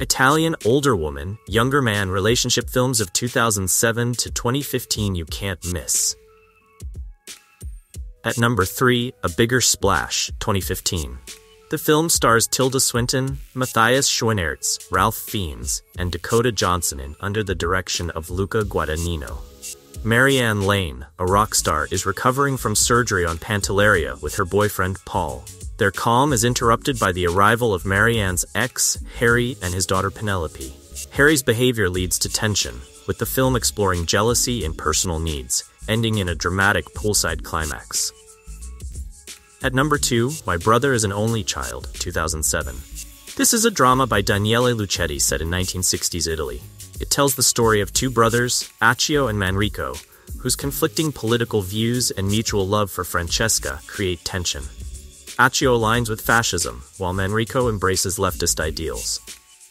Italian older woman, younger man relationship films of 2007 to 2015 you can't miss. At number 3, A Bigger Splash, 2015. The film stars Tilda Swinton, Matthias Schoenaerts, Ralph Fiennes, and Dakota Johnson in under the direction of Luca Guadagnino. Marianne Lane, a rock star, is recovering from surgery on Pantelleria with her boyfriend Paul. Their calm is interrupted by the arrival of Marianne's ex, Harry, and his daughter Penelope. Harry's behavior leads to tension, with the film exploring jealousy and personal needs, ending in a dramatic poolside climax. At number 2, My Brother is an Only Child, 2007. This is a drama by Daniele Lucchetti set in 1960s Italy. It tells the story of two brothers, Accio and Manrico, whose conflicting political views and mutual love for Francesca create tension. Accio aligns with fascism, while Manrico embraces leftist ideals.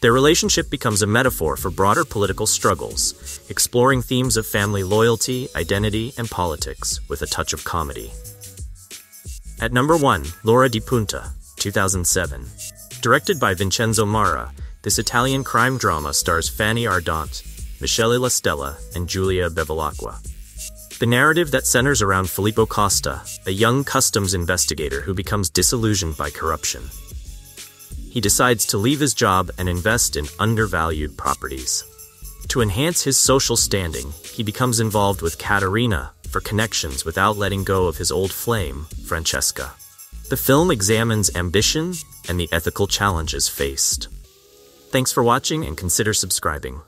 Their relationship becomes a metaphor for broader political struggles, exploring themes of family loyalty, identity, and politics, with a touch of comedy. At number 1, Laura di Punta, 2007. Directed by Vincenzo Mara, this Italian crime drama stars Fanny Ardant, Michele La Stella, and Giulia Bevilacqua. The narrative that centers around Filippo Costa, a young customs investigator who becomes disillusioned by corruption. He decides to leave his job and invest in undervalued properties. To enhance his social standing, he becomes involved with Caterina, for connections without letting go of his old flame, Francesca. The film examines ambition and the ethical challenges faced. Thanks for watching and consider subscribing.